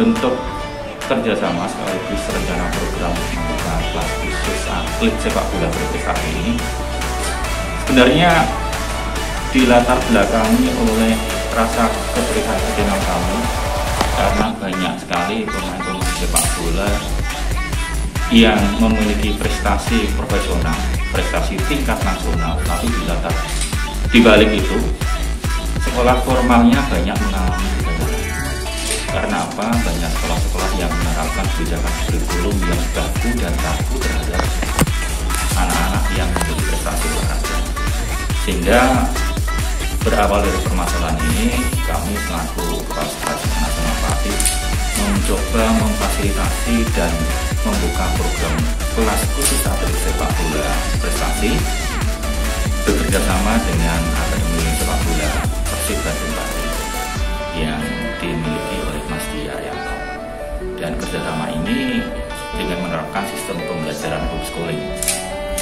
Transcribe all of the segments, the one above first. bentuk kerjasama sekaligus rencana program membuka kelas khusus atlet sepak bola berprestasi ini sebenarnya dilatar belakangi oleh rasa keprihatinan kami karena banyak sekali pemain-pemain sepak bola yang memiliki prestasi profesional, prestasi tingkat nasional, tapi dibalik itu sekolah formalnya banyak mengalami kegagalan. Karena apa? Banyak sekolah-sekolah yang menerapkan kebijakan kurikulum yang baku dan kaku terhadap anak-anak yang memiliki prestasi olahraga. Sehingga berawal dari permasalahan ini, kami selaku Kepala Sekolah Nasional Persib mencoba memfasilitasi dan membuka program kelas khusus atlet sepak bola prestasi bekerja sama dengan Akademi Sepak Bola Persib Bandung yang dimiliki oleh Mas Dwi Ariyanto. Dan kerjasama ini dengan menerapkan sistem pembelajaran homeschooling.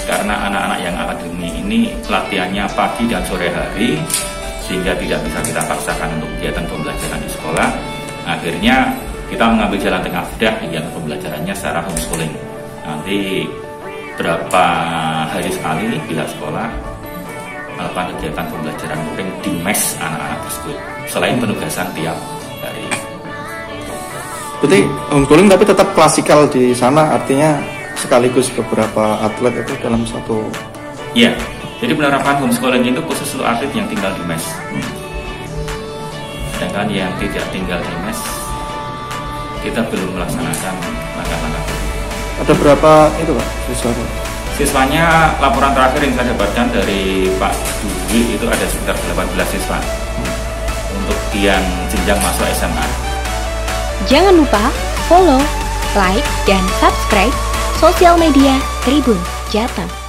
Karena anak-anak yang akademi ini latihannya pagi dan sore hari, sehingga tidak bisa kita paksakan untuk kegiatan pembelajaran di sekolah. Akhirnya kita mengambil jalan tengah sudah kegiatan pembelajarannya secara homeschooling. Nanti berapa hari sekali bila sekolah melakukan kegiatan pembelajaran mungkin di mes anak-anak tersebut. Selain penugasan tiap hari. Berarti homeschooling tapi tetap klasikal di sana, artinya sekaligus beberapa atlet itu dalam satu. Iya, jadi penerapan homeschooling itu khusus untuk atlet yang tinggal di mes. Sedangkan yang tidak tinggal di mes, kita belum melaksanakan langkah-langkah. Ada berapa itu Pak siswanya? Siswanya laporan terakhir yang saya dapatkan dari Pak Dwi itu ada sekitar 18 siswa untuk yang jenjang masuk SMA. Jangan lupa follow, like, dan subscribe sosial media Tribun Jateng.